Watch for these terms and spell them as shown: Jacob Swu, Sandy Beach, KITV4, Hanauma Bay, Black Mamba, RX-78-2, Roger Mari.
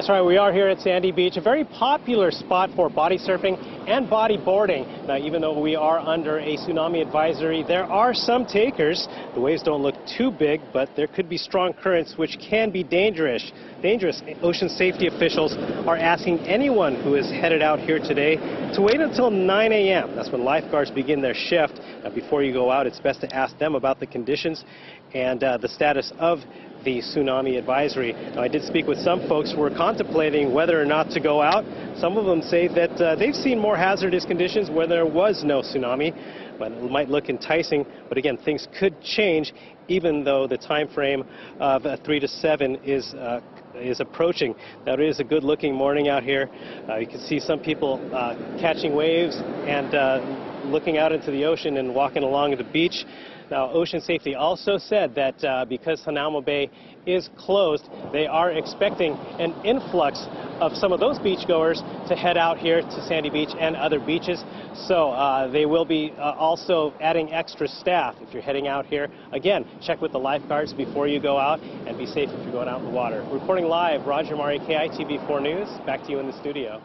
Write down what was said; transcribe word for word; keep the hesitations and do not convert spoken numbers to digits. That's right, we are here at Sandy Beach, a very popular spot for body surfing and bodyboarding. Now, even though we are under a tsunami advisory, there are some takers. The waves don't look too big, but there could be strong currents, which can be dangerous. Dangerous. Ocean safety officials are asking anyone who is headed out here today to wait until nine A M That's when lifeguards begin their shift. Now, before you go out, it's best to ask them about the conditions and uh, the status of the tsunami advisory. Now, I did speak with some folks who were contemplating whether or not to go out. Some of them say that uh, they've seen more hazardous conditions where there was no tsunami, but it might look enticing. But again, things could change, even though the time frame of uh, three to seven is uh, is approaching. Now, it is a good-looking morning out here. Uh, you can see some people uh, catching waves and uh, looking out into the ocean and walking along the beach. Now, Ocean Safety also said that uh, because Hanauma Bay is closed, they are expecting an influx of some of those beachgoers to head out here to Sandy Beach and other beaches. So uh, they will be uh, also adding extra staff if you're heading out here. Again, check with the lifeguards before you go out and be safe if you're going out in the water. Reporting live, Roger Mari, K I T V four News. Back to you in the studio.